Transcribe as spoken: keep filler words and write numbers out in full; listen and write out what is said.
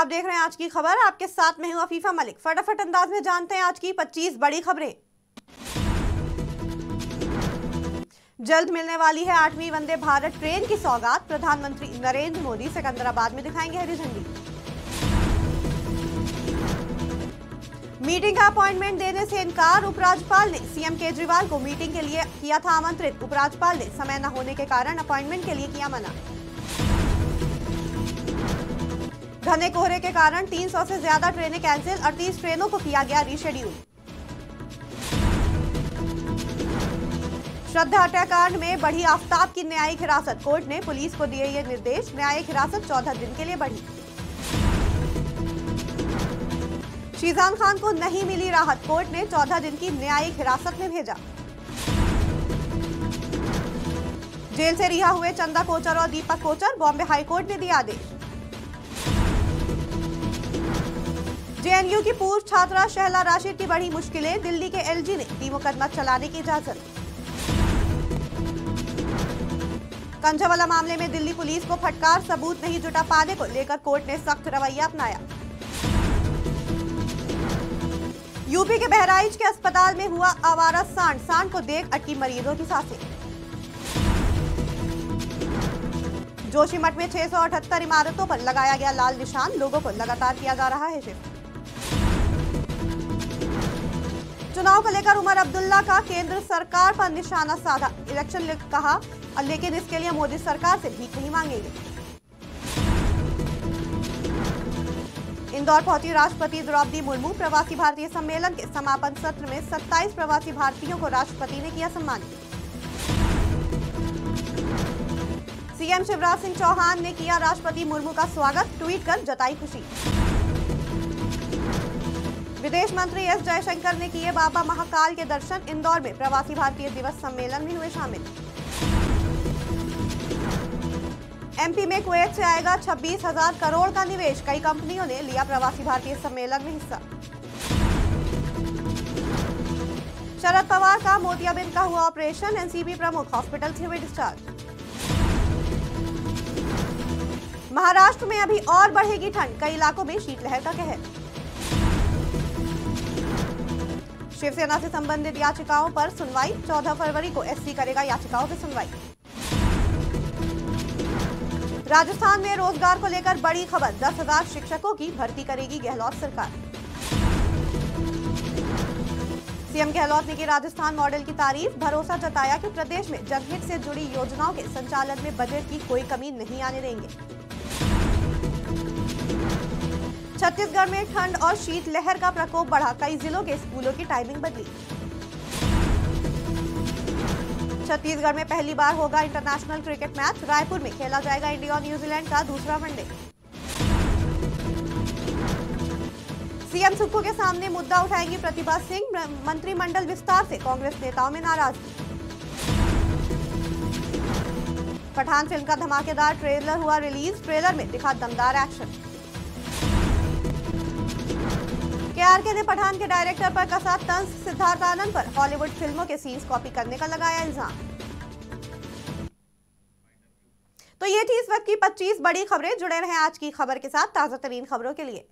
आप देख रहे हैं आज की खबर, आपके साथ में हूं अफीफा मलिक। फटाफट अंदाज में जानते हैं आज की पच्चीस बड़ी खबरें। जल्द मिलने वाली है आठवीं वंदे भारत ट्रेन की सौगात, प्रधानमंत्री नरेंद्र मोदी सिकंदराबाद में दिखाएंगे हरी झंडी। मीटिंग का अपॉइंटमेंट देने से इनकार, उपराज्यपाल ने सीएम केजरीवाल को मीटिंग के लिए किया था आमंत्रित, उपराज्यपाल ने समय न होने के कारण अपॉइंटमेंट के लिए किया मना। घने कोहरे के कारण तीन सौ से ज्यादा ट्रेनें कैंसिल, अड़तीस ट्रेनों को किया गया रीशेड्यूल। श्रद्धा हत्याकांड में बढ़ी आफ्ताब की न्यायिक हिरासत, कोर्ट ने पुलिस को दिए ये निर्देश, न्यायिक हिरासत चौदह दिन के लिए बढ़ी। शीजान खान को नहीं मिली राहत, कोर्ट ने चौदह दिन की न्यायिक हिरासत में भेजा। जेल से रिहा हुए चंदा कोचर और दीपक कोचर, बॉम्बे हाईकोर्ट ने दिया आदेश। जेएनयू की पूर्व छात्रा शहला राशिद की बढ़ी मुश्किलें, दिल्ली के एलजी ने दी मुकदमा चलाने की इजाजत। कंझावला मामले में दिल्ली पुलिस को फटकार, सबूत नहीं जुटा पाने को लेकर कोर्ट ने सख्त रवैया अपनाया। यूपी के बहराइच के अस्पताल में हुआ आवारा सांड, सांड को देख अटकी मरीजों की सांसें। जोशीमठ में छह सौ अठहत्तर इमारतों पर लगाया गया लाल निशान, लोगों को लगातार किया जा रहा है शिफ्ट। चुनाव को लेकर उमर अब्दुल्ला का केंद्र सरकार पर निशाना साधा, इलेक्शन कहा लेकिन इसके लिए मोदी सरकार से भीख नहीं मांगेंगे। इंदौर पहुंची राष्ट्रपति द्रौपदी मुर्मू, प्रवासी भारतीय सम्मेलन के समापन सत्र में सत्ताईस प्रवासी भारतीयों को राष्ट्रपति ने किया सम्मानित। सीएम शिवराज सिंह चौहान ने किया राष्ट्रपति मुर्मू का स्वागत, ट्वीट कर जताई खुशी। विदेश मंत्री एस जयशंकर ने किए बाबा महाकाल के दर्शन, इंदौर में प्रवासी भारतीय दिवस सम्मेलन में हुए शामिल। एमपी में कुवैत से आएगा छब्बीस हजार करोड़ का निवेश, कई कंपनियों ने लिया प्रवासी भारतीय सम्मेलन में हिस्सा। शरद पवार का मोतियाबेन का हुआ ऑपरेशन, एनसीबी प्रमुख हॉस्पिटल से हुए डिस्चार्ज। महाराष्ट्र में अभी और बढ़ेगी ठंड, कई इलाकों में शीतलहर का कहर। शिवसेना से संबंधित याचिकाओं पर सुनवाई, चौदह फरवरी को एससी करेगा याचिकाओं की सुनवाई। राजस्थान में रोजगार को लेकर बड़ी खबर, दस हजार शिक्षकों की भर्ती करेगी गहलोत सरकार। सीएम गहलोत ने की राजस्थान मॉडल की तारीफ, भरोसा जताया कि प्रदेश में जनहित से जुड़ी योजनाओं के संचालन में बजट की कोई कमी नहीं आने देंगे। छत्तीसगढ़ में ठंड और शीतलहर का प्रकोप बढ़ा, कई जिलों के स्कूलों की टाइमिंग बदली। छत्तीसगढ़ में पहली बार होगा इंटरनेशनल क्रिकेट मैच, रायपुर में खेला जाएगा इंडिया और न्यूजीलैंड का दूसरा वनडे। सीएम सुक्खू के सामने मुद्दा उठाएंगी प्रतिभा सिंह, मंत्रिमंडल विस्तार से कांग्रेस नेताओं में नाराजगी। पठान फिल्म का धमाकेदार ट्रेलर हुआ रिलीज, ट्रेलर में दिखा दमदार एक्शन। के ने पठान के डायरेक्टर पर कसा तंज, सिद्धार्थ आनंद पर हॉलीवुड फिल्मों के सीन्स कॉपी करने का लगाया इल्जाम। तो ये थी इस वक्त की पच्चीस बड़ी खबरें। जुड़े रहें आज की खबर के साथ ताजा तरीन खबरों के लिए।